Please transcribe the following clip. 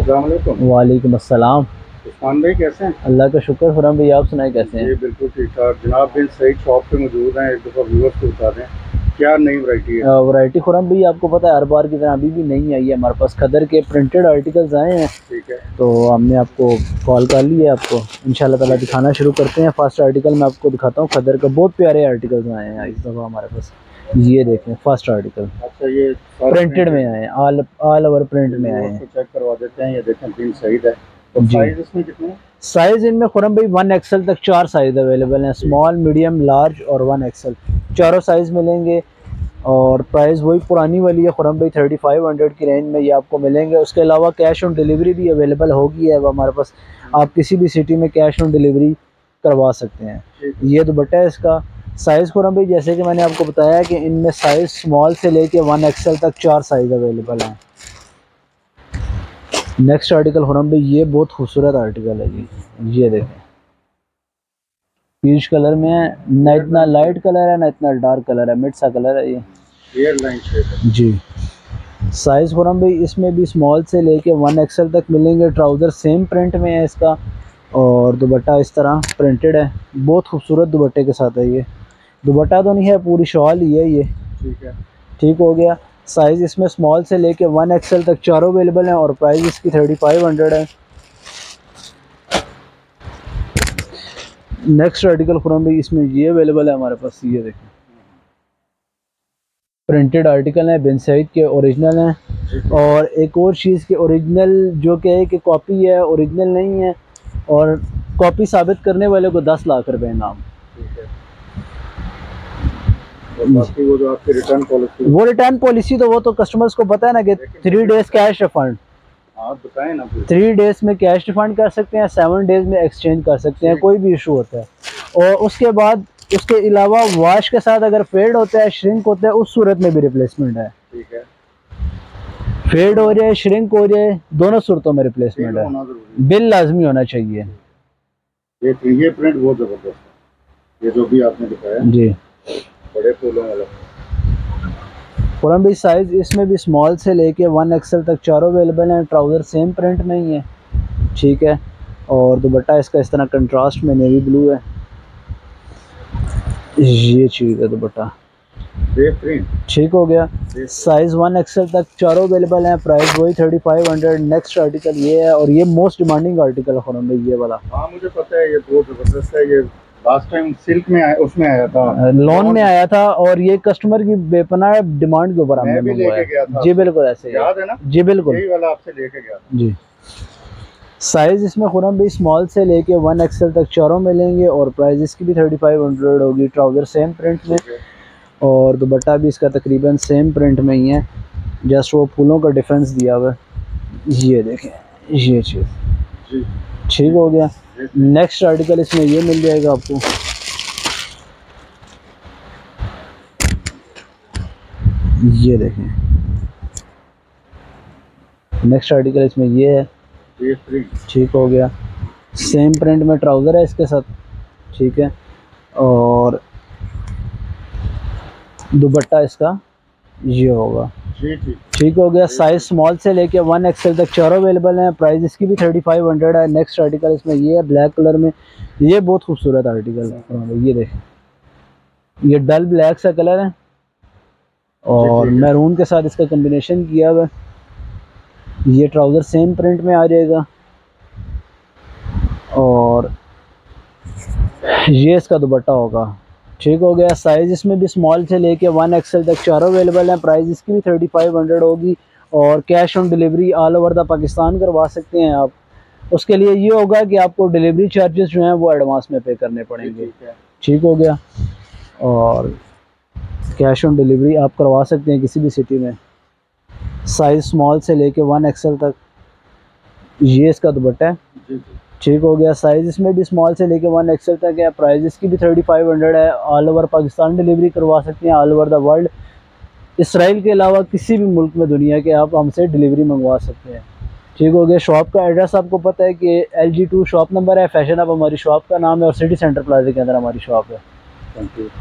अस्सलाम वालेकुम। अस्सलाम उस्मान भाई, कैसे हैं? अल्लाह का शुक्र। खुराम भाई आप सुनाए कैसे हैं? ये बिल्कुल ठीक ठाक। जनाब बिन सईद शॉप पे मौजूद हैं, एक दफ़ा व्यूअर्स को बता दें क्या नई वैरायटी है। वैरायटी खुराम भाई आपको पता है हर बार की तरह अभी भी नहीं आई है हमारे पास, खदर के प्रिंटेड आर्टिकल्स आए हैं। ठीक है, तो हमने आपको कॉल कर ली है, आपको इंशाल्लाह ताला दिखाना शुरू करते हैं। फर्स्ट आर्टिकल मैं आपको दिखाता हूँ, खदर का बहुत प्यारे आर्टिकल्स आए हैं इस दफ़ा हमारे पास। ये देखें फर्स्ट आर्टिकल। अच्छा, ये प्रिंटेड में आए हैं, ऑल ओवर प्रिंट में आए हैं। चेक करवा देते हैं। ये देखें बिन सईद है। तो साइज इसमें कितने हैं? साइज इनमें खुरम भाई 1XL तक 4 साइज अवेलेबल हैं, स्मॉल, मीडियम, लार्ज और 1XL, चारों साइज मिलेंगे। और प्राइस वही पुरानी वाली है खुरम भाई, 3500 की रेंज में ये आपको मिलेंगे। उसके अलावा कैश ऑन डिलीवरी भी अवेलेबल होगी है हमारे पास, आप किसी भी सिटी में कैश ऑन डिलीवरी करवा सकते हैं। ये दुपट्टा है, इसका साइज़ खुराम भाई जैसे कि मैंने आपको बताया कि इनमें साइज़ स्मॉल से लेके 1XL तक 4 साइज़ अवेलेबल हैं। नेक्स्ट आर्टिकल खुराम भाई, ये बहुत खूबसूरत आर्टिकल है जी। ये देखें पीच कलर में है, ना इतना लाइट कलर है ना इतना डार्क कलर है, मिड सा कलर है ये जी। साइज़ खुराम भाई इसमें भी स्मॉल से लेके 1XL तक मिलेंगे। ट्राउज़र सेम प्रिंट में है इसका, और दुपट्टा इस तरह प्रिंटेड है, बहुत खूबसूरत दुपट्टे के साथ है। ये दुपट्टा तो नहीं है, पूरी शॉल ही है ये। ठीक है, ठीक हो गया। साइज़ इसमें स्मॉल से लेके 1XL तक चारों अवेलेबल हैं, और प्राइस इसकी 3500 है। नेक्स्ट आर्टिकल खुराम भाई, इसमें ये अवेलेबल है हमारे पास। ये देखें प्रिंटेड आर्टिकल हैं, बिन सईद के ओरिजिनल हैं। और एक और चीज़ के ओरिजिनल जो कि है कि कॉपी है, ओरिजिनल नहीं है, और कॉपी साबित करने वाले को 10 लाख रुपए इनाम। वो जो आपकी रिटर्न पॉलिसी, वो रिटर्न पॉलिसी तो वो तो कस्टमर्स को पता है ना कि 3 डेज कैश रिफंड। आप बताएं ना, 3 डेज में कैश रिफंड कर सकते हैं, 7 डेज में एक्सचेंज कर सकते हैं, कोई भी इशू होता है। और उसके बाद उसके अलावा वॉश के साथ अगर फेड होता है, श्रिंक होता है, उस सूरत में भी रिप्लेसमेंट है। ठीक है, फेड हो जाए, श्रिंक हो जाए, दोनों सूरतों में रिप्लेसमेंट है, बिल लाजमी होना चाहिए। ये प्रिंट बहुत जबरदस्त है, ये जो भी आपने दिखाया जी, बड़े फूलों वाला। खुराम भाई साइज इसमें भी स्मॉल से लेके 1XL तक चारों अवेलेबल हैं। ट्राउज़र सेम प्रिंट में ही है, ठीक है। और दुपट्टा इसका इस तरह कंट्रास्ट में नेवी ब्लू है, ये चीज़ है दुपट्टा। ठीक हो गया। साइज 1XL तक चारों अवेलेबल हैं, प्राइस वही 3500। नेक्स्ट आर्टिकल ये है, और ये मोस्ट डिमांडिंग आर्टिकल है खुराम भाई ये वाला। हाँ मुझे पता है, ये बहुत जबरदस्त है। ये लास्ट टाइम सिल्क में आया, उसमें आया था, लॉन में आया था, और ये कस्टमर की बेपनाह डिमांड के ऊपर हमने मंगवाया जी। बिल्कुल ऐसे याद है ना जी, बिल्कुल यही वाला आपसे लेके गया जी। साइज़ इसमें खुराम भाई स्मॉल से लेके 1XL तक चारों मिलेंगे, और प्राइस इसकी भी 3500 होगी। ट्राउज़र सेम प्रिंट में, और दुपट्टा भी इसका तकरीबन सेम प्रिंट में ही है, जस्ट वो फूलों का डिफरेंस दिया हुआ है। ये देखें ये चीज़ जी, ठीक हो गया। नेक्स्ट आर्टिकल इसमें ये मिल जाएगा आपको। ये देखें नेक्स्ट आर्टिकल इसमें ये है, ठीक हो गया। सेम प्रिंट में ट्राउज़र है इसके साथ, ठीक है। और दुपट्टा इसका ये होगा, ठीक हो गया। साइज स्मॉल से लेके 1XL तक चारों अवेलेबल हैं, प्राइस इसकी भी 3500 है। नेक्स्ट आर्टिकल इसमें ये है ब्लैक कलर में, ये बहुत खूबसूरत आर्टिकल है। ये देखें ये डल ब्लैक सा कलर है, और मैरून के साथ इसका कम्बिनेशन किया हुआ है। ये ट्राउज़र सेम प्रिंट में आ जाएगा, और ये इसका दुपट्टा होगा, ठीक हो गया। साइज़ इसमें भी स्मॉल से लेके 1XL तक चारों अवेलेबल हैं, प्राइस इसकी भी 3500 होगी। और cash on delivery all over the Pakistan करवा सकते हैं आप। उसके लिए ये होगा कि आपको डिलीवरी चार्जेस जो हैं वो एडवांस में पे करने पड़ेंगे, ठीक हो गया। और कैश ऑन डिलीवरी आप करवा सकते हैं किसी भी सिटी में। साइज़ स्मॉल से लेके 1XL तक, ये इसका दुपट्टा है, ठीक हो गया। साइज़ इसमें भी स्मॉल से लेके 1XL तक है, प्राइस इसकी भी 3500 है। ऑल ओवर पाकिस्तान डिलीवरी करवा सकते हैं, all over the world. Israel के अलावा किसी भी मुल्क में दुनिया के आप हमसे डिलीवरी मंगवा सकते हैं, ठीक हो गया। शॉप का एड्रेस आपको पता है कि LG 2 शॉप नंबर है, फैशन अब हमारी शॉप का नाम है, और सिटी सेंटर प्लाजा के अंदर हमारी शॉप है। Thank you.